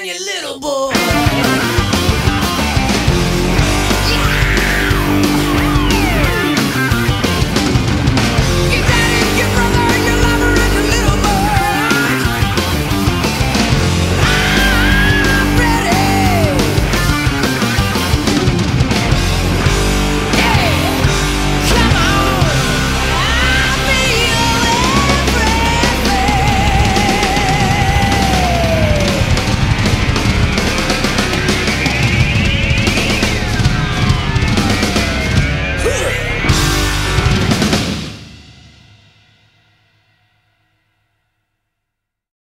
and your little boy.